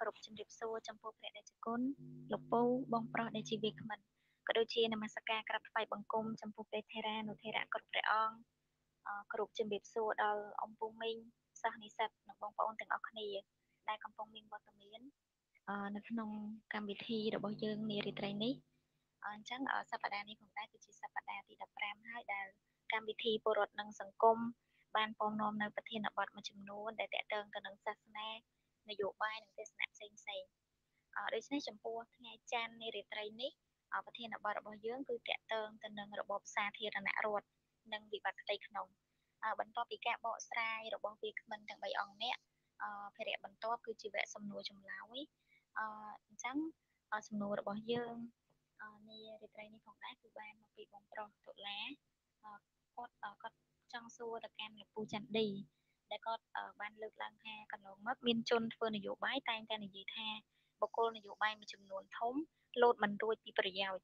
គោរពជំរាបសួរចំពោះព្រះ បានពំនាំនៅប្រធានបទមួយចំនួនដែលតាក់ទងទៅនឹងសាសនានយោបាយនិងទេសនាផ្សេងៗដូច្នេះចំពោះថ្ងៃច័ន្ទនៃរាត្រីនេះប្រធានបទរបស់យើងគឺតាក់ទងទៅនឹងរបបសាធារណរដ្ឋនិងវិវត្តន័យក្នុងបន្តពីការបកស្រាយរបស់វាគ្មិនទាំង ចង់សួរតកម្មលោកពូច័ន្ទឌីដែលគាត់បានលើកឡើងថាកន្លងមកមានជនធ្វើនយោបាយតែងតែនិយាយថាបុគ្គលនយោបាយមួយចំនួនធំលោតមិនរួចពីប្រយោជន៍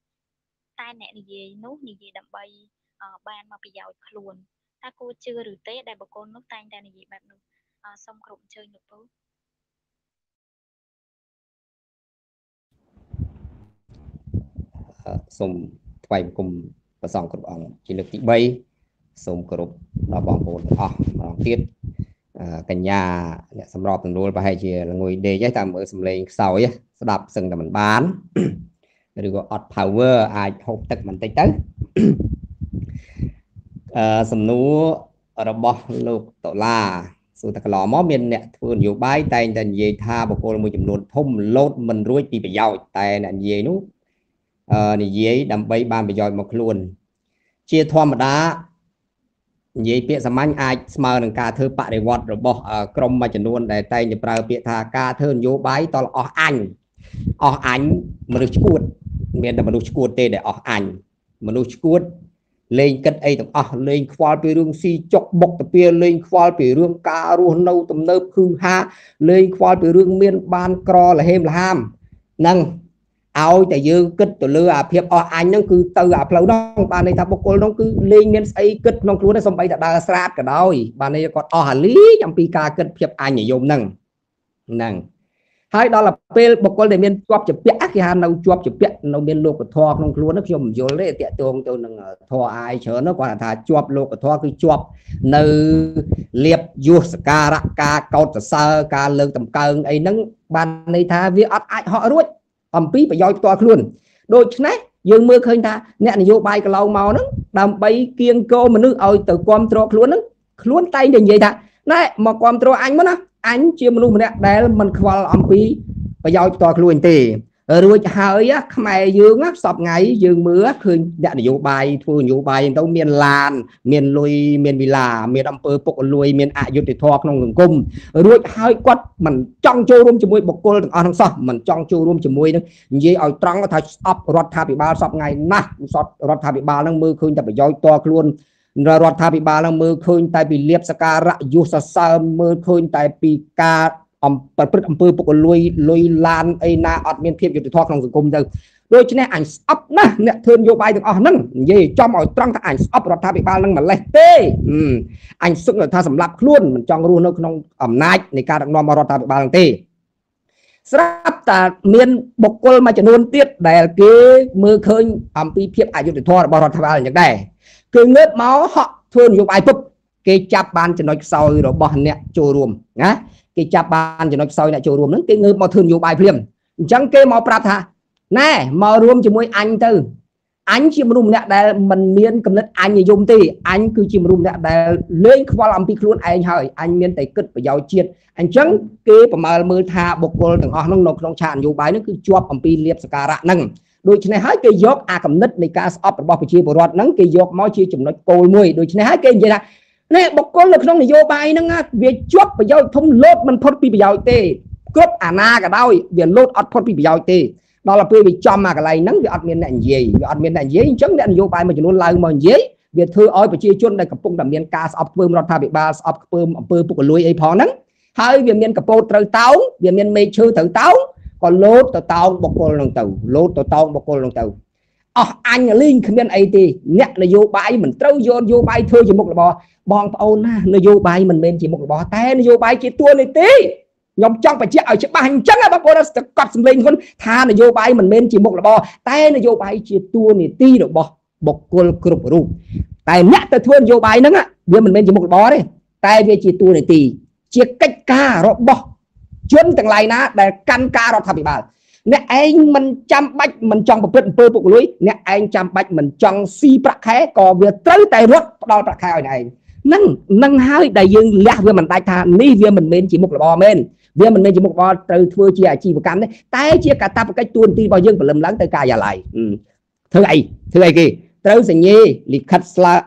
តែអ្នកនិយាយនោះនិយាយដើម្បីបានមកប្រយោជន៍ខ្លួន សូមគោរពដល់បងប្អូនទាំងអស់ម្ដងទៀតកញ្ញាអ្នកសម្របសម្រួលប្រហែលជាល្ងួយដេកហើយតាមមើលសម្លេងខ្សោយស្ដាប់សឹងតែមិនបានឬក៏អត់ និយាយពាក្យសាមញ្ញអាចស្មើនឹងការធ្វើបដិវត្តរបស់ក្រមមួយចំនួនដែលតែងតែប្រើពាក្យថាការធ្វើនយោបាយតលអស់អញអស់អញមនុស្សឈួតមានតែមនុស្សឈួតទេដែលអស់អញមនុស្សឈួតលេងគិតអីទាំងអស់លេងខ្វល់ពីរឿងស៊ីចុកបុកទៅពីលេងខ្វល់ពីរឿងការរស់នៅទំនើបគឺហាលេងខ្វល់ពីរឿងមានបានក្រលហេមលហាមហ្នឹង ឲ្យតែយើងគិតទៅលើអាភិបអស់អញហ្នឹងគឺទៅអាផ្លូវដងបានន័យថាបុគ្គលហ្នឹងគឺលេងមានស្អីគិតក្នុងខ្លួនហ្នឹងខ្ញុំមិនយល់ទេតាក់ទងទៅនឹងធម៌អាយច្រើនគាត់ថាជាប់លោកធម៌គឺជាប់នៅលៀបយសការៈការកោតសរសើរការលើកតម្កើងអីហ្នឹងបានន័យថាវាអត់អាចហក់រួច អំពីប្រយោជន៍ផ្ទាល់ខ្លួនដូច្នេះយើងមើលឃើញថាអ្នកនយោបាយក្លោមកហ្នឹងអញជាមនុស្សម្នាក់ដែលមិនខ្វល់អំពីប្រយោជន៍ផ្ទាល់ខ្លួនទេរួចហើយខ្មែរយើងសបថ្ងៃយើងមើលឃើញអ្នកនយោបាយធ្វើនយោបាយទៅមានឡានមានលុយមានវិឡាមានអំពើពុករលួយមានអយុត្តិធម៌ក្នុងសង្គមរួចហើយគាត់មិនចង់ចូលរួមជាមួយបុគ្គលទាំងអស់ហ្នឹងសោះមិនចង់ចូលរួមជាមួយនឹងនិយាយឲ្យត្រង់ថាស្អប់រដ្ឋាភិបាលសបថ្ងៃណាស់រដ្ឋាភិបាលហ្នឹងមើលឃើញតែប្រយោជន៍ផ្ទាល់ខ្លួន រដ្ឋាភិបាលហ្នឹងមិនលេះទេអញសឹកថាសម្រាប់ខ្លួនមិនចង់រស់នៅក្នុងអំណាចនៃការដឹកនាំរបស់រដ្ឋាភិបាលយ៉ាងដែរគេមើលឃើញអំពីភាពអយុត្តិធម៌របស់រដ្ឋាភិបាលយ៉ាងដែរស្រាប់តែមានបុគ្គលមួយចំនួនទៀតដែលគេមើលឃើញអំពីភាពអយុត្តិធម៌របស់រដ្ឋាភិបាលយ៉ាងដែរ គេចាប់បានចំណុចខ្សោយរបស់អ្នកចូលរួមណាគេចាប់បានចំណុចខ្សោយអ្នកចូលរួមហ្នឹងគេងើបមកហក់ធ្វើនយោបាយពុកគេចាប់បានចំណុចខ្សោយអ្នកចូលរួមហ្នឹងគេងើបមកធឿននយោបាយពុកគេចាប់បានចំណុចខ្សោយអ្នកចូលរួមហ្នឹងគេយកអាគំនិតនៃការស្អប់របស់ប្រជាពលរដ្ឋហ្នឹងគេយកមកជាចំណុចគោលមួយដូច្នេះហើយគេយក នេះបកគលនៅក្នុងនយោបាយហ្នឹងវាជាប់ប្រយោជន៍ធំលោតមិនផុតពីប្រយោជន៍ទេដល់ទៅវាចំមកកន្លែងហ្នឹងវាអត់មានអ្នកនិយាយវាអត់មានអ្នកនិយាយអញ្ចឹងអ្នកនយោបាយមួយចំនួនឡើងមកនិយាយវាធ្វើឲ្យប្រជាជនដែលកំពុងតែមានការស្អប់ធ្វើរដ្ឋាភិបាលស្អប់ធ្វើអំពើពុករលួយអីផងហ្នឹងហើយវាមានកម្ពុជាត្រូវតោងវាមានមេឈើត្រូវតោងបកគលហ្នឹងទៅលោតទៅតោងបកគលហ្នឹងទៅ អស់អញលីងគ្មានអីទេអ្នកនយោបាយមិនត្រូវយកនយោបាយធ្វើជាមុខរបរបងប្អូនណានយោបាយមិនមែនជាមុខរបរតែនយោបាយជាតួនាទី nhóm trong phải chia ở chiếc ba hành trắng á bác cô đã cọp sừng lên con tha là vô bay mình bên chỉ một là bò tay là vô bay chia tua này ti được bò bọc cồn cột rùm tay nhát từ thuyền vô bay nắng á bây mình bên chỉ một là bò đấy tay về chia tua này ti chia cách ca rồi bò chuyến từng này ná để căn ca rồi thằng bị bà nè anh mình chăm bách mình trong một bữa bơ bụng lưới nè anh chăm bách mình trong si bạc khé còn việc tới tay rốt đo bạc khai này nâng nâng hai đại dương lạ với mình đại thà ní việc mình bên chỉ một là bò men việc mình bên chỉ một bò từ thưa chia chỉ một cắn đấy tay chia cả ta một cách tuôn ti bao dương và lầm lắng tới cài giả lại thứ này kì tới gì nhỉ lịch khất là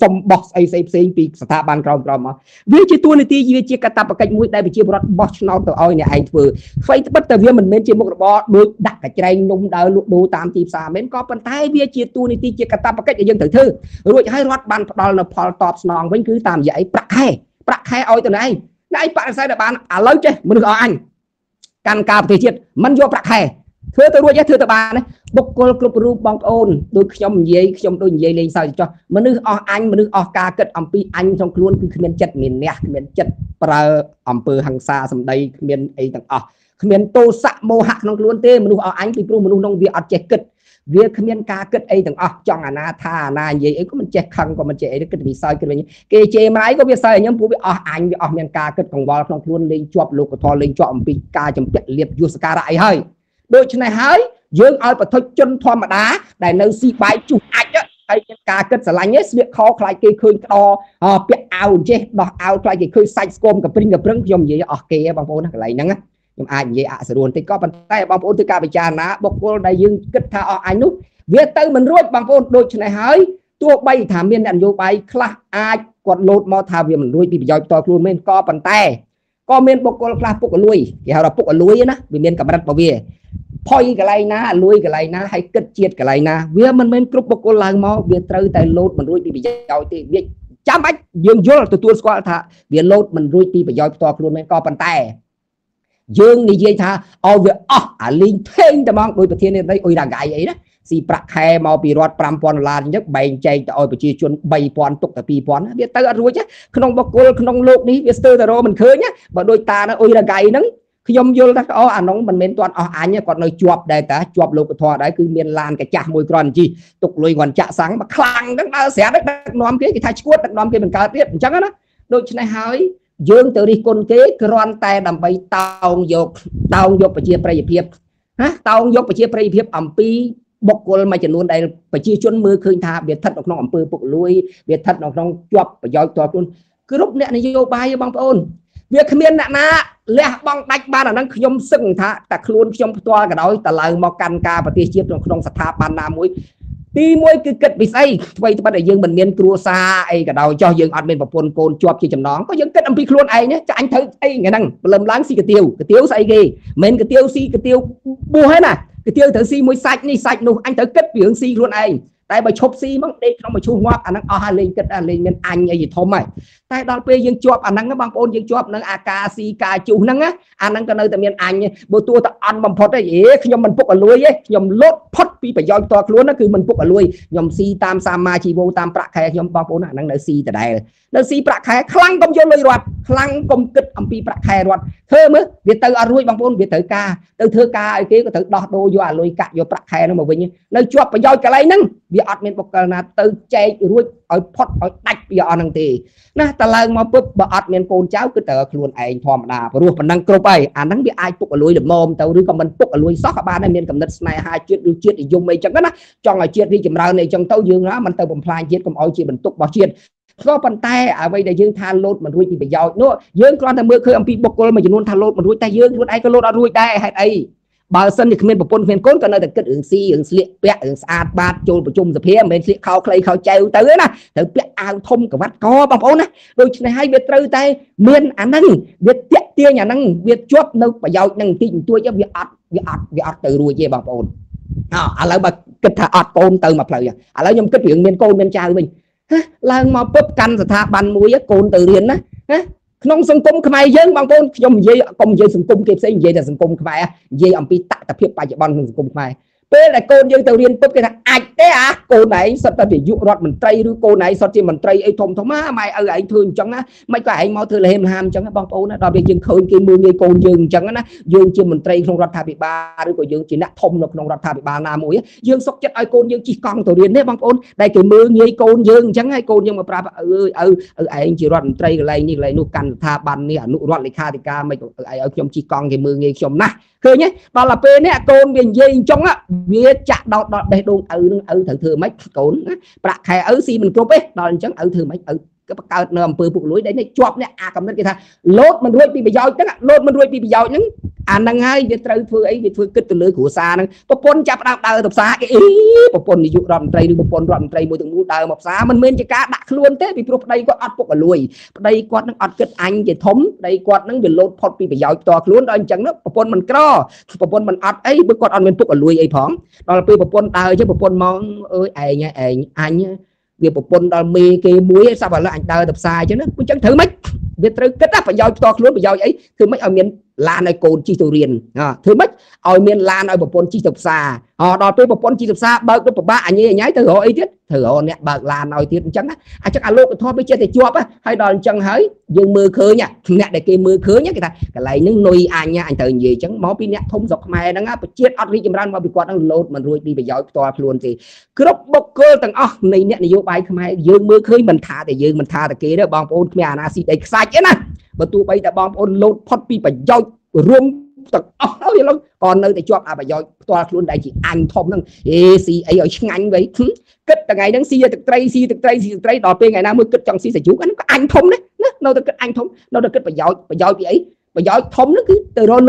xong box ấy xây xây bị sát ban còng còng mà việc chỉ tuôn ti việc chia cả ta một cách mũi đại bị chia một box nào từ oi này anh vừa phải bắt đầu việc mình bên chỉ một là bò đôi đặt cái trái nung đào lụa đu tam tì xà bên có bàn tay việc chia tuôn ti chia cả ta một cách đại dương thử thư rồi hai loạt ban đào là phò top nòng vẫn cứ tạm vậy bạc hay oi từ này nãy bạn sai là bạn à lâu chứ mình gọi anh can cào thì chết mình vô bạc hay thưa tôi nói thưa tôi bà này bốc cô club room bóng ôn tôi trong dây trong tôi dây lên sao cho mà nước o anh mà nước o ca kết âm pi anh trong luôn cứ miền chật miền nè miền chật pra âm pơ hàng xa sầm đây miền ấy thằng o miền tô sạ mô hạ trong luôn tê mà nước o anh thì luôn mà nước nông việc ở chẹt kết việc miền ca kết ấy thằng o trong à na tha na dây ấy có mình chẹt khăn còn mình chẹt được kết vì sao kết vậy kê chê máy có việc sao nhóm phụ việc o anh việc o miền ca kết còn bò trong luôn lên chọp lục thò lên chọp âm pi ca trong chẹt liệp yusaka lại hơi đôi chân này hỡi dương ơi và thôi chân thoa mà đá đại nơi si bái chụp ảnh ấy ca kết sả lạnh ấy việc khó khai kê khơi to việc ao che đỏ ao khai kê khơi sạch scom cặp pring cặp prưng dòng gì ở kia bằng phố này lại nắng á nhưng anh vậy ạ sờ đồn thì có bàn tay bằng phố từ ca bị tràn á bọc cô đại dương kết tha ở anh nút việc tới mình ruột bằng phố đôi chân này hỡi tua bay thảm miên đạn vô bay khla ai quật lột mò thà việc mình nuôi bị giỏi to luôn nên có bàn tay có miên bọc cô là bọc ở lui thì họ là bọc ở lui á vì miên cặp đất bảo vệ thôi cái này na lui cái này na hay cất chiết cái này na việc mình bên group bọc cô làng mò việc tới tại lột mình nuôi bị giỏi thì việc chăm bách dương vô từ tua qua thà việc lột mình nuôi bị giỏi to luôn nên có bàn tay dương này dây thà ao việc à linh thiên ta mong đôi bờ thiên này đây ôi đàn gái ấy đó si bạc hè mò bị rót pram pon là nhất bảy chạy tại ôi bờ chi chuẩn bảy pon tục tại pi pon biết tới rồi chứ không bọc cô không lột ní biết tới rồi mình khơi nhá và đôi ta nó ôi đàn gái nắng nhóm vô là ó à nóng mình miền toàn ó anh nhé còn nơi chuột đây ta chuột lục thọ đấy cứ miền lan cái chả môi còn chi tục lùi còn chả sáng mà khăng đất nó xé đất nóm cái thay chuột đất nóm cái mình cá biết chẳng đó đôi chân này hơi dương từ đi con kế còn tay đầm bay tàu dục và chia prey hiệp hả tàu dục và chia prey hiệp ẩm pi bọc cô mà chỉ luôn đây và chia chuẩn mưa khơi thả biệt thật nó ẩm pư bụng lùi biệt thật nó trong chuột và gió to luôn cứ lúc này vô bay bằng ôn việc miền nặng na lẽ bằng đạch ban ở năng nhom sừng thà ta luôn nhom toa cả đói ta lời mò can ca và tia chiết trong sát tháp ban nam mũi ti mũi cứ cật bị say vậy thì bắt đầu dương mình miên cua xa ấy cả đói cho dương ăn miên và phun cồn chuột chỉ chấm nón có dương cất âm pi luôn ấy nhé cho anh thấy ấy ngày năng lầm láng si cái tiêu say gì miên cái tiêu si cái tiêu bù hết nè cái tiêu thử si mũi sạch đi sạch luôn anh thấy cất vì hướng si luôn ấy tại bởi chụp si mong đi trong mà chu ngoặc anh năng lên kết lên miền anh gì thôi mày tại đó bây giờ chụp anh năng bằng ôn dương chụp năng akasika chu năng á anh năng cái nơi tại miền anh bộ tua ta ăn bằng phật đấy nhom mình phục ở lối ấy nhom lốt phật vì phải do to luôn nó cứ mình phục ở lối nhom si tam sa ma chi vô tam bạc khai nhom bằng ôn anh năng nơi si tại đây nơi si bạc khai khăng công vô lối ruột khăng công kích âm pi bạc khai ruột thưa mới việt từ ruột bằng ôn việt từ ca từ thưa ca ấy kia có từ đọt đô vô lối cả vô bạc khai nó mà vinh nơi chụp phải do cái này năng ở miền bắc là từ chạy ruột ở phật ở đạch bây giờ năng thì na ta lần mà bút bờ ở miền cồn cháu cứ tự luôn anh thòm đà và ruột mình đang câu bay anh đang bị ai bút ở lối được mồm tàu rưỡi còn mình bút ở lối sót cả ba này miền cầm đất này hai chuyện được chuyện thì dùng mấy chẳng đó na cho người chuyện đi chìm ra này trong tàu dương đó mình tàu bầm phai chuyện cầm oi chuyện mình tụt bỏ chuyện có bàn tay ở đây để dương than lột mình ruột thì bị giỏi nữa dương con ta mưa khơi âm pi bọc cô mà chỉ luôn than lột mình ruột tay dương luôn ai có lột ở ruột tay hay đây bà sân thì miền bắc miền côn còn nơi đặt kết ứng si ứng sliệt bẹ ứng sát bát chôn vào chung dập hé miền sliệt khâu cây khâu chèo tới nè tới bẹ ao thông cả vắt co bằng ôn nè đôi chân này hai việt trâu tay miền anh năng việt tiệt tia nhà năng việt chốt nâu và giàu năng tin tôi cho việt ạt từ ruồi về bằng ôn à lại bà kết thà ạt ôn từ mà lời à lại nhom kết chuyện miền côn miền trà mình là mà bắp canh thà bàn muối côn từ liền á nông sông cung khai dân bằng con trong dây công dây sông cung kịp xây dây là sông cung khai dây ông bị tắc tập hiệp bài dạy bằng sông cung khai Bên là con dương tàu điên bốc cái thằng ạch thế à, cô này sắp ta để dụ rọt mình tây đứa cô này sắp trên mình tây ấy thông thống á mày ở lại thương chẳng á mày có anh mau thư là hêm ham chẳng á bóng ố nó đòi về dương khơi kia mưa nghe con dương chẳng á dương trên mình tây không rọt thà bị ba đứa của dương chỉ nạ thông nọc nọc rọt thà bị ba na mũi dương sốc chất ai con dương chỉ con tàu điên đấy bóng ố đây cái mưa nghe con dương chẳng hay con nhưng mà bà ở anh chỉ rọt mình tây cái này như này nụ cằn thà bàn nè nụ rọt lịch hà thì ca mày ở trong chỉ con cái mưa nghe trong nè khơi nhé đó là bên nè con miền dây trong á biết chặt đọt đọt để đồn ở thử thử mấy cồn bạc hè ở xi mình cốp ấy đòn trắng ở thử mấy ở cái bậc cao nằm bự bụng lối đấy này chọc này à cầm lên cái thang lốt mình đuôi bị giỏi tức là lốt mình đuôi bị giỏi những anh đang hay việc trời phơi ấy việc phơi kích từ lưới của xa nè bọc bồn chặt đào đào đục xa cái ý bọc bồn ví dụ rầm tây đi bọc bồn rầm tây môi từng mũ đào mọc xa mình chỉ cá đặt luôn thế vì lúc đây có ăn bọc ở lùi đây quạt nó ăn kết anh về thống đây quạt nó về lốt phật bị giỏi to luôn đó anh chẳng nó bọc bồn mình co bọc bồn mình ăn ấy bữa quạt ăn mình bọc ở lùi ấy phỏng đó là bọc bồn đào chứ bọc bồn mong ơi anh việc một con đòi mê cái muối sao bảo là anh ta đập sai chứ nó cũng chẳng thử mấy biết tới kết áp phải giao to luôn phải giao ấy thứ mấy ở miền là này cồn chi tàu riền thứ mấy ở miền là này một con chi đập xa họ đòi tới một con chi đập xa bớt được một ba anh ấy nhái từ họ ấy chết thử họ nè bớt là nói tiếp chẳng á à chắc alo thôi bây giờ thì chuột á hay đòn chẳng hới dương mưa khơi nha nè để kia mưa khơi nhá cái này những nuôi anh nha anh từ gì chẳng máu pin nè thông dọc mày đang á chết ăn đi chìm ran mà bị quạt đang lột mình rồi đi phải giao to luôn thì cứ đốc bốc cơ tầng ó này nè này vô bài không hay dương mưa khơi mình thả thì dương mình thả thì kia đó bom ôn mẹ na xịt đầy sai chết nè và tụi bây đã bom ôn lột thoát pin phải giao rung tật áo gì lắm còn nơi để cho à bà giỏi toa luôn đại chỉ anh thông năng xì ấy ở anh vậy kết từ ngày đang xì từ tây đòi bên ngày nào mới kết trong xì sẽ chú anh thông đấy nó được kết anh thông nó được kết bà giỏi gì ấy bà giỏi thông nó cứ từ rồi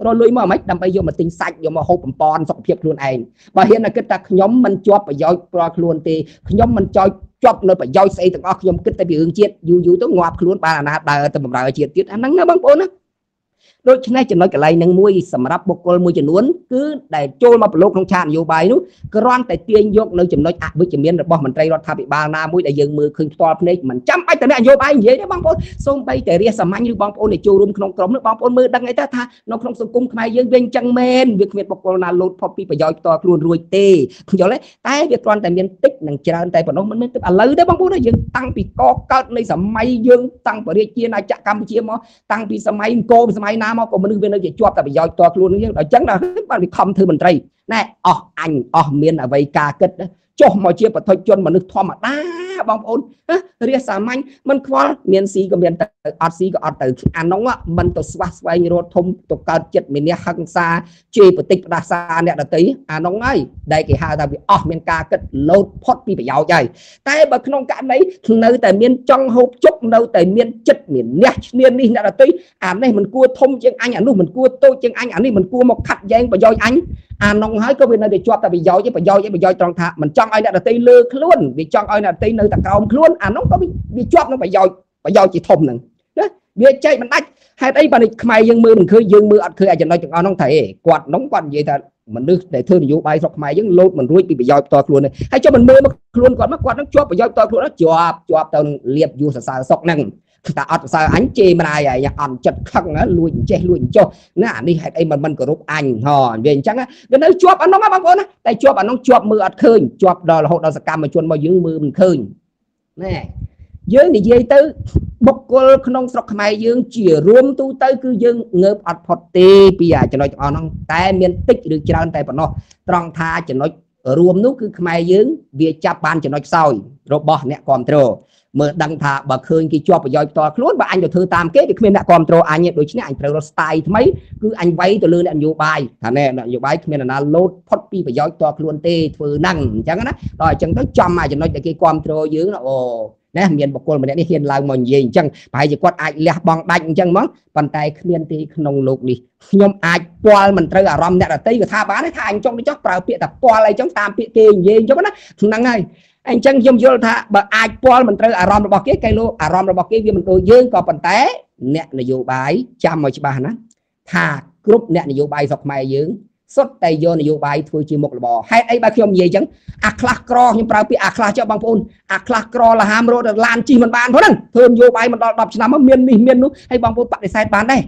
lôi máu mấy đâm bây giờ mà tính sạch rồi mà hộp còn sọc thiệp luôn anh và hiện là kết ta nhóm mình cho bà giỏi toa luôn thì nhóm mình cho chọc nó phải giỏi xây từ nhóm kết tại bị hưởng chết dù tôi ngoạp luôn bà là đời từ một đời chết tiết anh nắng nó băng bốn á đôi chân này chỉ nói cái này năng muối sầm rập bọc cồn muối chỉ nuốn cứ để trôi mà lục trong tràn nhiều bài nút cứ rón tại tiền vô nơi chỉ nói à với chỉ miên là bỏ mình tây rót thà bị ba na muối để dừng mưa khơi to này mình chăm bay tới này vô bài vậy đó băng cồn xong bay tới ria sầm anh như băng cồn để trôi rung không cấm nữa băng cồn mưa đăng ấy ta tha nó không sung cung khai dương viên trăng men việc miệt bọc cồn là lột phật pi phải giỏi to luôn ruồi tê giỏi đấy tai việc toàn tại miên tích năng tràn tại bọn nó mới tức à lấy đó băng cồn nó dừng tăng bị co cớt này sầm may dương tăng vào đây chia này chặt Campuchia mà tăng bị sầm may cô sầm may nam mà còn mình về nơi chọp tại vì giỏi toạc luôn nhưng đó chẳng là bạn bị thầm thư mình tây nè anh miền là vậy ca kết đó cho mọi chia và thôi chôn mà nước thò mà đá bóng ôn ria xà manh mình qua miền xí của miền tây ở xí của từ anh nóng á mình tổ sway như rồi thông tổ cao chật miền hăng xa chơi bật tịch ra xa nè là tí anh nóng ấy đây cái hai ta bị miền ca kết lột phốt đi phải giàu dày tay bật nông cạn đấy nơi tại miền trong hộp chúc đâu tại miền chất miền nè miền đi nè là tí anh này mình cua thông chân anh lúc mình cua tôi chân anh đi mình cua một khát giang và do anh anh nóng ấy có bên này để cho ta bị giàu chứ phải giàu chứ phải trong thà mình trong ai nè là tí lơ luôn vì trong ai là tí nơi tặng ông luôn à nó có bị chóp nó phải giỏi chỉ thùng nè biết chạy mình đánh hai tay bạn mày dương mưa mình khơi dương mưa ăn khơi ai chẳng nói chẳng nóng thể quạt nóng quằn vậy thật mình đưa để thương dụ bài dọc mày những lốt mình ruồi bị giỏi to luôn này hay cho mình mưa mà luôn còn mắc quạt nó chóp phải giỏi to luôn nó chóp tầng liệp dù sờ sọc nằng ta ăn sờ ánh chê mà này à ăn chật khăng á lùi che lùi cho nó đi hai tay mình có rút ảnh hò về trắng á cái nơi chóp nó mà bằng con á tay chóp nó chóp mưa ăn khơi chóp đó là hộ đó sẽ cam mà chuồn mà dương mưa mình khơi nè dương thì dây tư bọc nông sọc mày dương chỉ rôm tu tới cứ dương ngợp ọt phật tê bây giờ cho nói cho nó tay miền tích được cho tay bọn nó trong tha cho nói rôm nó cứ mày dương việc chạp ban cho nói sau rồi bỏ nè còn trồ mở đăng thả bậc khơi cái cho phải giỏi to luôn và anh được thư tam kết thì khuyên đã control anh nhé đối chính anh pro style mấy cứ anh vay từ lương anh vô bài thằng này là nhiều bài khuyên là load copy phải giỏi to luôn tê vừa năng chẳng đó rồi chẳng tới trăm mà chẳng nói cái control dưới là ồ nè miền bọc cồn mình đã hiện lao mình gì chẳng phải chỉ quát ai lẹ bằng đánh chẳng món bàn tay miền thì nông lục đi nhưng ai qua mình chơi ở rom nè là tây của tha bán tha anh trong cái chóp vào tập qua lại trong tam pịa kì gì cho nó năng ngay anh chẳng dùm vô tha bà ai qua mình chơi ở rom bọc cái lô ở rom bọc cái vì mình tôi dương còn bàn té nè là vô bài chăm mà chị bà nó tha group nè là vô bài dọc mày dưỡng xuất tay vô này vô bài thôi chỉ một là bò hay ấy ba khi ông gì chẳng aclacro nhưng phải bị aclac cho bằng phun aclacro là ham rồi là lan chi mình bàn thôi đừng thường vô bài mình đọc cho nó miên miên luôn hay bằng phun bạn để sai bán đây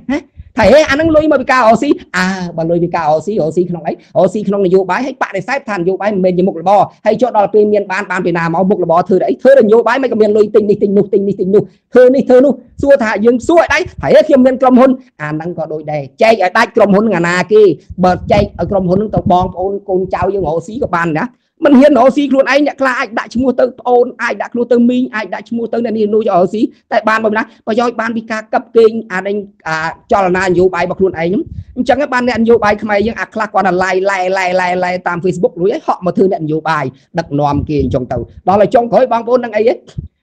thể anh lôi mà bị cao ổ sĩ à bà lôi bị cao ổ sĩ không ấy ổ sĩ không là vô bái hay bạn để sai thành vô bái mình như một bò hay cho đòi tiền miền ban tiền nào máu một bò thưa đấy thưa là vô bái mấy cái miền lôi tình nục thưa nu xua thả dương xua đấy thấy khi miền cầm hôn à đang có đôi đề chạy ở tay cầm hôn ngà na kia bật chạy ở cầm hôn tàu bong ôn con cháu dương ổ sĩ của bàn nhá mình hiền ổ sĩ luôn ấy là ai đã mua tới ôn ai đã mua tới mi ai đã mua tới nên nuôi cho ổ sĩ tại ban mình đã và do ban bị ca cấp kinh à đánh à cho là na vô bài bạc luôn ấy chẳng các bạn nhận vô bài mày nhưng ạc lạc là lại tam Facebook núi họ mà thư nhận vô bài đặc nòm kia trong tàu đó là trong khối bang vốn đang ấy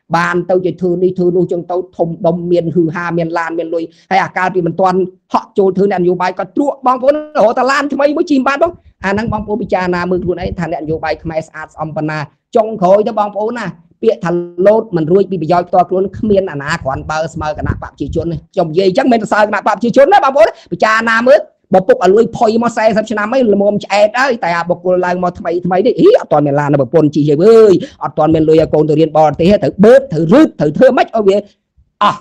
bàn tàu chỉ thư đi thư nuôi trong tàu thùng đồng miền hư hà miền lan miền lùi hay à ca thì mình toàn họ trôi thư nhận vô bài còn trụa bang vốn họ ta lan thì mấy mới chìm ban đó à năng bang vốn bị cha na mực luôn ấy thằng nhận vô bài mày sát ông pana trong khối đó bang vốn à bịa thằng lốt mình ruồi bị do to luôn miền à na còn bờ mờ cả nạp bạc chỉ chốn này chồng dây chắc mình sao nạp bạc chỉ chốn đấy bang vốn bị cha na mướt bọc bọc ở lối phơi mà say sắp năm mấy mồm chạy đấy tại à bọc lại mà thay đấy ý toàn miền là bọc quần chỉ dây bơi toàn miền lôi cồn từ điên bò thế thử bớt thử rút thử thưa mách ở về à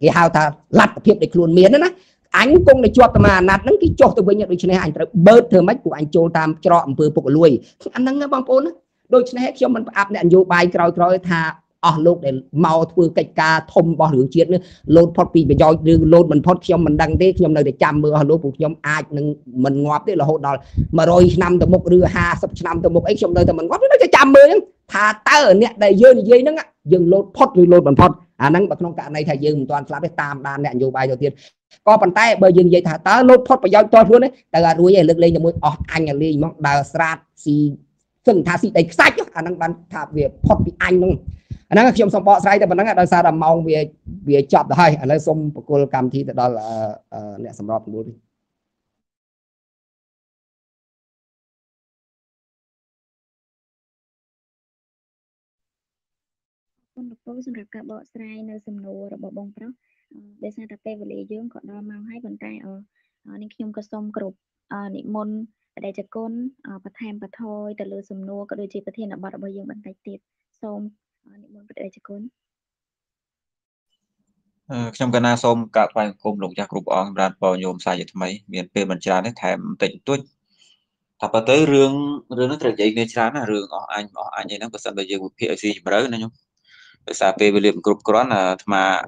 cái hào ta lật thiệp để luôn miền đó nè anh cũng để cho tao mà nạt nắng cái cho tao với nhận được chuyện này anh ta bớt thưa mách của anh trôi tam trọ vừa bọc lôi anh đang nghe băng ôn đôi chuyện này cho mình áp nẹn vô bài còi thà ở lột để mau thưa cách ca thông bỏ đường chuyện nữa lột thoát bị do lột mình thoát trong mình đăng thế trong này để chạm mưa lột buộc nhóm ai mình ngọt thế là hỗn đòn mà rồi năm từ một đưa hà sắp năm từ một ấy trong đây thì mình ngọt nó cho chạm mưa thà ta ở nẹt đầy dơ dây nó dừng lột thoát rồi lột mình thoát à năng bật nông cả này thầy dừng toàn là cái tam đàn nẹn vô bài đầu tiên có bàn tay bởi dừng dây thả ta lột thoát và do to luôn đấy là đuôi lực lên cho mũi anh là lên mong đào sát si thường thả si đầy sách à năng bàn thả về thoát bị anh luôn năng khi ông xong bỏ sai thì mình năng đòi xa đầm mong về về chọn hay anh lấy xong cô cầm thì đó là nè xong rồi đi con được tôi xong rồi cả bỏ sai nơi xong nô rồi bỏ bông đó để sang tập về lý dương còn đo mong hai bàn tay ở nên khi ông có xong group niệm môn để cho con và thèm và thôi từ lừa xong nô có đôi chị có thể là bỏ bao nhiêu bàn tay tiệt xong trong cana xôm cả quanh cùng lục gia cục on đàn bò nhôm xài gì mấy miền tây mình tràn hết thèm tịnh tuấn tập tới rương rương nó trở dậy nên tràn là rương ở anh ấy nó có sẵn bây giờ một phe gì mà đấy này nhung để xài về liệm cục đó là mà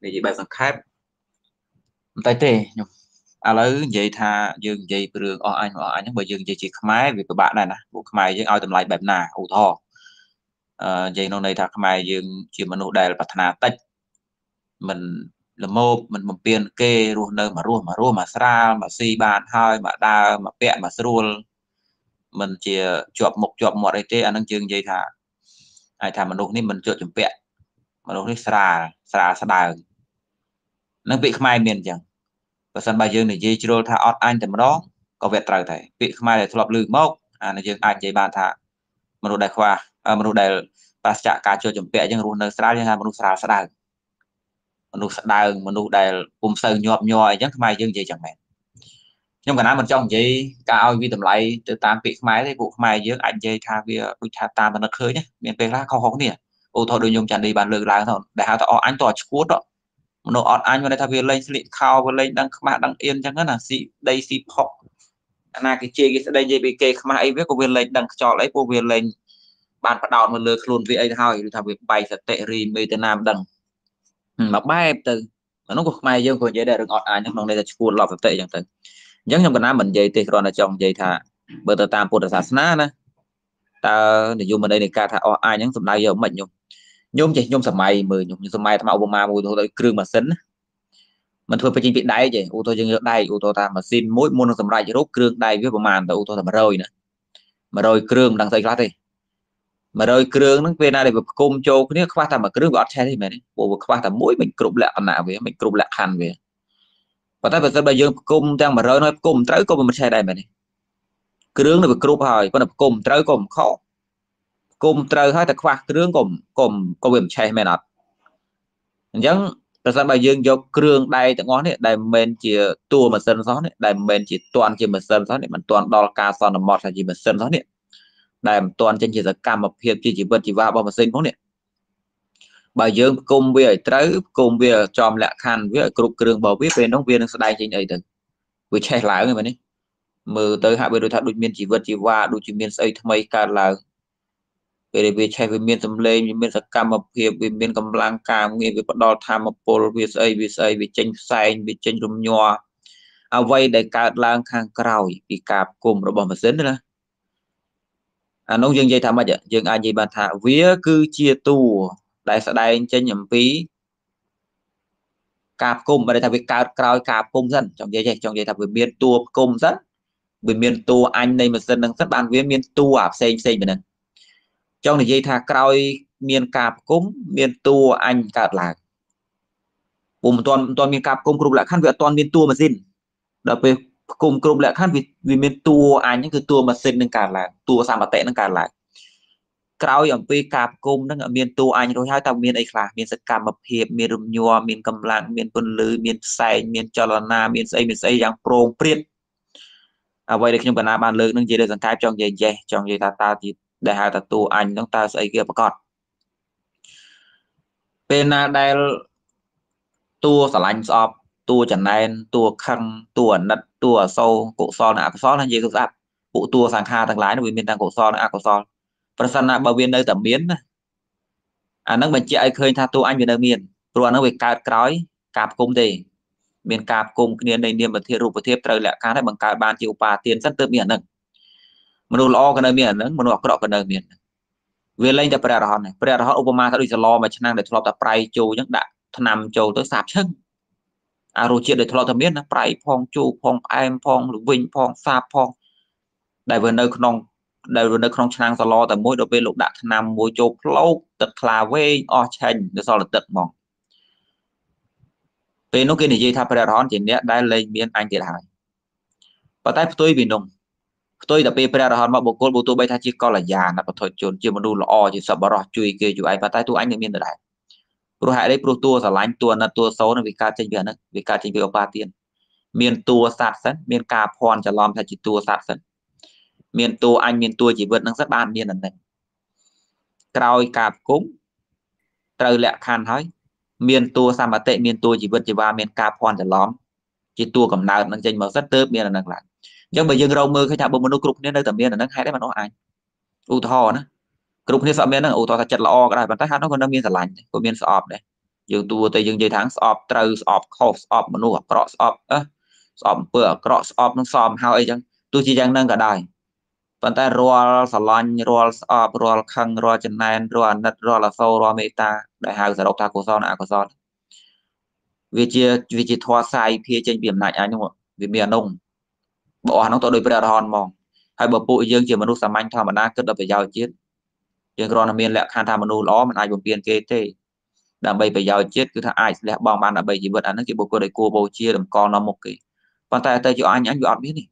để gì bài sang khác tay tê nhung à lấy vậy tha dương vậy rương ở anh nó bây giờ vậy chỉ máy vì các bạn này nè bộ máy với ao tầm lại bẹp nà ủ thò vậy nó này thằng mày dương chuyện mình nội đại là thà tách mình là mô mình một tiền kê luôn nơi mà rùa mà sao mà si bàn hai mà đa mà vẹn mà rùa mình chỉ chọn một đấy thế anh đang chương vậy thà ai thà mình nội nên mình chọn chọn vẹn mà nội nên xa đài nó bị khai miền chẳng và sân bay dương này dây chiro thà ót anh thì mà đó có vẹt trời thầy bị khai để thọp lư mốc à nó dương anh dây bàn thà mà nội đại khoa manu đại ta trả cả cho chấm pẹ nhưng luôn nơi sao nhưng manu sao sao đàng manu đại cùng sơn nhọp nhòi chẳng may dương gì chẳng mệt nhưng mà nói mình trong gì cao vi tầm lại từ tám vị máy thì vụ máy dưới anh dây tha vi đôi tha tam mà nó khơi nhé miền tây ra khó khổng nè ô thôi đôi nhung tràn đi bàn lừa lại thôi để hao tao anh tỏ cuốt đó nó ọt anh vào đây tha vi lên xịn khao vào lên đang bạn đang yên chẳng ngất là xị đây xị phọc na cái chê cái đây dây bị kê mà ấy biết cô viên lên đang cho lấy cô viên lên bạn bắt đầu một lượt luôn vì ai hỏi thằng việc bay sẽ tệ rìm về Việt Nam đằng mà bay từ nó cũng may dương còn dễ để được ngọt ai nhưng mà đây là cuốn lọt tệ chẳng từng giống trong Việt Nam mình dây tê còn là chồng dây thả bởi ta tam của sát nè ta để dùng ở đây này ca thả ai những tầm này giờ mình nhung chỉ nhung sầm mày mười nhung sầm mày tham mạo Obama mùi thôi cương mà xính mình thôi phải chính vị đáy vậy ô tô dương ở đây ô tô ta mà xin mỗi môn sầm lại rốt cương đây với Obama tại ô tô mà rơi nữa mà rồi cương đang xây lá đi mà rồi cường nó về này để cùng châu cái khoa thầm mà cứ gọi xe thì mình bộ khoa thầm mũi mình cụm lại nạ về mình cụm lại hàn về và ta phải ra bây giờ cùng đang mà rồi nói cùng tới cùng một xe đây mình cường là cụm hỏi con là cùng tới cùng khó cùng tới hai thằng khoa cường cùng có việc xe mình ạ giống ta ra bây giờ do cường đây tặng ngón này đây mình chỉ tua mà sơn gió này đây mình chỉ toàn chỉ mà sơn gió này mình toàn đo ca son là một là gì mà sơn gió này đàm toàn trên chỉ là cam mập hiệp chỉ vật chỉ vào bao mà sinh cũng nè bà dương cùng với trái cùng với chòm lạ khăn với cục cường bảo biết về nông viên ở đây trên đây từng với che lại người này mở tới hạ bên đối thoại đối miền chỉ vượt chỉ qua đối miền xây tham mấy cả là về về che về miền tâm lê miền sắc cam mập hiệp về miền cầm lang cam nghe về bắt đo tham mập pol về xây về tranh sai về tranh rùm nhòa à vậy để cả lang khang cào bị cạp cùng rồi bỏ mặt dến nữa nông dân dây tham mà chứ dân ai gì bàn thả vía cứ chia tu đại xã đại trên nhầm phí cạp cùng ở đây thằng việc cạp cùng dân trong dây thằng về miền tua cùng dân về miền tua anh đây mà dân đang rất bàn với miền tua à xây mình trong này dây thà còi miền cạp cùng miền tua anh cạp lạc cùng toàn miền cạp cùng lại khăn về toàn miền tua mà xin đặc biệt cùng cùng lại khăn vì miền tua anh những cái tua mà xin đang cạp lạc tua sao mà tệ đang cạp lạc còi ở phía cạp cùng đang ở miền tua anh rồi hai tàu miền ấy là miền sắt cam mập hiệp miền rùm nhòa miền cầm lạng miền quân lư miền say miền chalana miền xây dạng prong priết à vậy được nhưng mà na bàn lư đang dây được giải trong dây ta thì đại hà ta tu anh chúng ta xây kia bà con bên đây tua sả lạnh sọp tua chẳng đen tua khăn tua nứt tua sâu cổ son à cổ son là gì cũng sạp cụ tua sang kha thằng lái nó bị miền đang cổ son à cổ son phần sân là bảo viên nơi tẩm miến à nó mình chạy khơi tha tu anh về nơi miền rồi nó bị cạp cói cạp cung gì miền cạp cung kia đây niêm vật thiệt rụp vật thiệt trời lẽ cá này bằng cạp ban chịu bà tiền rất tự miền nè mà nó lo cái nơi miền nó mà nó có đọ cái nơi miền về lên cho pre-ra-hòn Obama đã đi cho lo mà chức năng để thọ tập prai châu những đại nằm châu tới sạp chân à rồi chuyện để thọ tập miền nó prai phong châu phong em phong lục vinh phong sạp phong đại về nơi con đời không sang lo tại mỗi độ về lục đạn nằm mỗi chỗ lâu tật là về o chành để sau là tật mỏng về nó kia thì gì tháp pre-ra-hòn chỉ nét đai lên miền anh thiệt hại và tay tôi bị nồng tôi đã bị pre-ra-hòn mà bố cô bố tôi bây thay chỉ coi là già là thôi trốn chưa mà đu lọ chỉ sợ bỏ rò chui kia chụp ai và tay tôi anh được miên được đại rồi hại đấy pro tua là anh tua là tua xấu là vì ca trên biển đó vì ca trên biển ba tiền miên tua sạt sẵn miên ca phòn trả lom thay chỉ tua sạt sẵn miền tua anh miền tua chỉ vượt năng rất ban miền lần này còi cạp cúng trời lẹ khan hói miền tua sao mà tệ miền tua chỉ vượt chỉ ba miền cạp phòn trả lom chỉ tua cầm nào năng tranh mà rất tớp miền lần này nhưng mà dương râu mơ khai thác bộ môn đô cục nên nơi tầm miên là nó hay đấy mà nó anh u thò nữa cục nên sợ miên là u thò chặt là o cái này bàn tay hát nó còn đang miên sả lạnh của miên sọp đấy dương tua tây dương dây tháng sọp trâu sọp khâu sọp mà nuột cọ sọp á sọp bựa cọ sọp nó sọp hao ấy chẳng tôi chỉ đang nâng cả đài bàn tay roll sả lạnh roll sọp roll khăng roll chân nén roll nứt roll là sâu roll meta đại hào sả độc tha của son à của son vì chỉ thò sai phía trên biển này anh đúng không vì miền đông bỏ nó tôi đối với đà hòn mong hay bờ bụi dương chỉ mà nút sầm anh thà mà na cất đập phải giao chết dương còn là miền lẹ khan thà mà nô ló mà ai buồn tiền kê thế đàm bay phải giao chết cứ thà ai lẹ bong ban đàm bay chỉ vượt anh nó chỉ buộc cô đấy cô bầu chia làm con nó một cái bàn tay tay cho anh bị ọt biết đi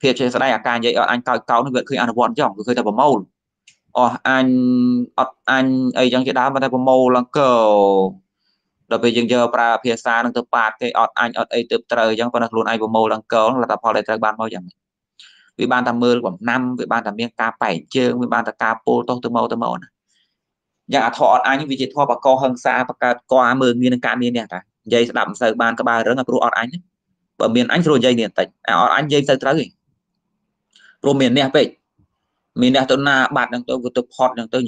phía trên sau đây à càng vậy anh cao cao nó vậy khi ăn bọn giỏng cứ khơi ta bờ mâu anh ấy chẳng chỉ đá mà ta bờ mâu là cầu đặc biệt những giờ pra phía xa đang tập bạt cái anh ở đây tập trời chẳng còn là luôn ai bộ màu đang cờ là tập họ để các bạn bao giờ vì ban tham mơ khoảng năm vì ban tham miếng cá bảy chơi với ban ta cá pô to từ màu nhà thọ anh vì chỉ thọ bà co hơn xa bà cá co mờ nghiêng cá miếng này cả dây đậm sợi ban các bạn rất là pro anh bởi miền anh rồi dây điện tịnh anh dây sợi trái rồi miền này vậy miền này tôi là bạn đang tôi vừa tập họ đang tôi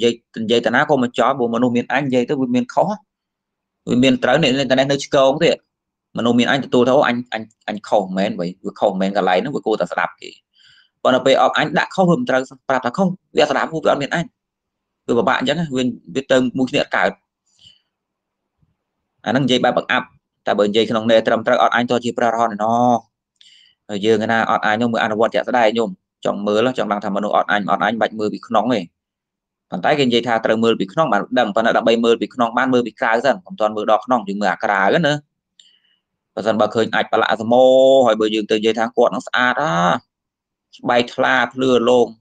dây ta ná không mà chó bộ mà nô miền anh dây tôi miền khó miền trái này lên đây nơi câu không thế mà nô miền anh tôi thấu anh khẩu men vậy vừa khẩu men cả lấy nó vừa cô ta sạp kì còn là về anh đã không hầm trái sạp là không ra sạp vô miền anh vừa bảo bạn chắc nguyên biết tên mũi nhẹ cả anh đang dây ba bậc áp ta bởi dây không nề trầm trái anh cho chị praon nó giờ người na anh nhưng mà anh quạt chạy ra đây nhung chọn mưa là chọn đang thầm mà nó anh bạch mưa bị nóng này còn tay cái dây tha trời mưa bị nóng mà đầm và đã bay mưa bị nóng ban mưa bị cay dần còn toàn mưa đỏ nóng thì mưa cả rất nữa và dần bà khơi ạch bà lạ mô hỏi bởi dường từ dây tháng cuộn nó xa đó bay thla lừa lông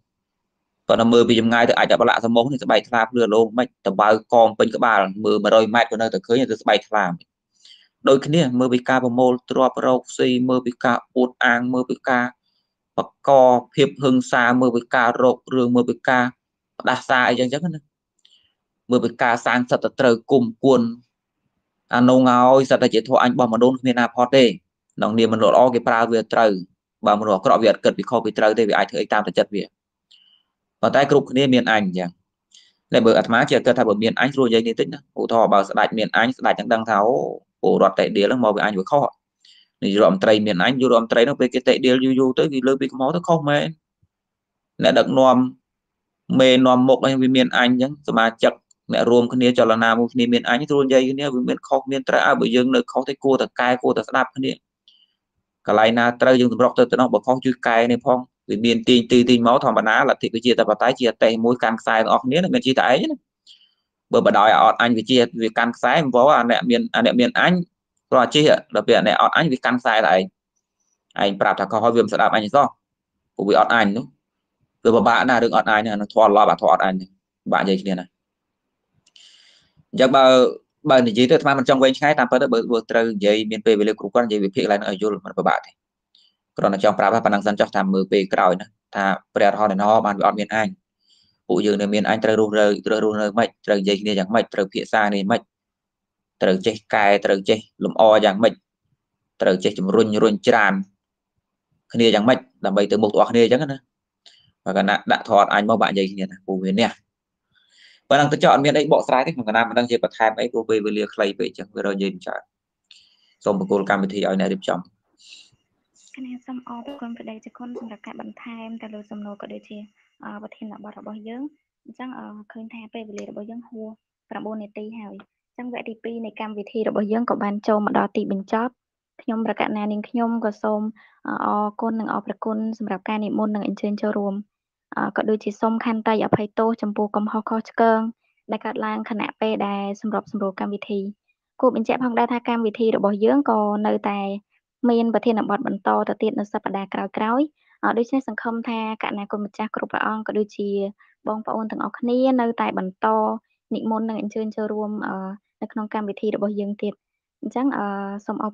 và nó mưa bị dùm ngay từ ạch bà lạ mô thì sẽ bay thla lừa lông mạch tầm bao con bên các bà mưa mà rồi mạch của nơi từ khơi từ bay thla đôi khi này mưa bị ca và mô trò proxy mưa bị ca út an mưa bị ca và co hiệp hưng xa mưa bị ca rộng rương mưa bị ca đã xa ấy chẳng chắc nữa mưa bị cá sang sạt trời cùng cuồn nông ngao sạt chỉ thua anh bằng một đôn miền Nam Phật đi nông niềm mình lo cái pra về trời bằng một nọ có việc cần bị kho bị trời đây bị ai thấy tam là chất việc và tại cục này miền Anh nhỉ lại bởi má chỉ cần thay bởi miền Anh rồi dây nên tích ủ thọ bảo đại miền Anh đại chẳng đang tháo ủ đoạt tệ đĩa là màu về Anh với khó thì rộm tây miền Anh dù rộm tây nó về cái tệ đĩa dù tới vì lơ bị máu nó không mẹ lại đặng nom mê nom một anh vì miền Anh nhá mà chặt mẹ rôm cái này cho là nam cái miền Anh rồi dây cái này miền khóc miền tây à bởi dương nơi khó thấy cô ta cai cô ta đạp cái này cả lại na tây dương rọc tới nó bỏ khó chưa cai này phong vì miền tây tây máu thòng bà ná là thì cái chia ta bà tái chia tây mối can sai nó miền là miền chi tái bởi bà đòi ở Anh vì chia vì can sai em vó miền Anh rồi chia đặc biệt này ở Anh vì can sai lại anh bảo thằng coi viêm sợ đạp anh do của bị ở Anh đúng rồi bà bạn là được ở Anh nó thò lo bà thò ở Anh bạn gì kia này giờ bà gì tới mà trong quanh cái tam phơi tới bờ trời dây miền tây về lực của con dây về phía lại ở du lịch bà thì còn trong prà và năng dân cho tham mưu về cào nữa ta bèo họ để nó bàn về miền Anh vụ dường là miền Anh trời mạnh trời dây kia chẳng mạnh trời phía xa này mạnh trời chơi cài trời chơi lùm o chẳng mạnh trời chơi chấm run tràn cái này chẳng mạnh là mấy từ một hoặc này chẳng nữa và cả nạn đã thọt Anh mau bạn dây kia này vùng miền nè và đang tôi chọn miền đây bộ trái thích của Nam đang chơi bật tham ấy cô về liệt lấy về chẳng vừa rồi nhìn chọn xong một cô cam thì ở này đẹp chồng nên xong ở bên con về đây thì con cũng đặt cạnh bàn thai em tại lối sầm nồi có để chia và thêm là bao đỏ bao dướng chẳng ở khơi thai về lề bao dướng hua và bồn này tì hào chẳng vẽ tp này cam về thi bao dướng của ban châu mà đỏ tì bình chót nhom đặt cạnh này nên nhom có xôm ở con ở đặt con sầm đặt cai này môn là trên châu ruộng có đôi chỉ xôm khăn tay ở phải tô chấm bù cầm ho co cơn đặt cạnh lang khăn áp về đài sầm rộp cam về thi cụ bên chạm không đa tha cam về thi bao dướng còn nơi tài miền và thiên là bọt bẩn to, tiện là sập đá cào cào ở đôi chân sân không tha cả nhà cùng một cha cùng bà on có đôi chi bong bà on từng ở kia nơi tại bẩn to nịnh môn đang chơi chơi ruộng ở nơi không cam bị thi được bao nhiêu tiền chẳng ở sông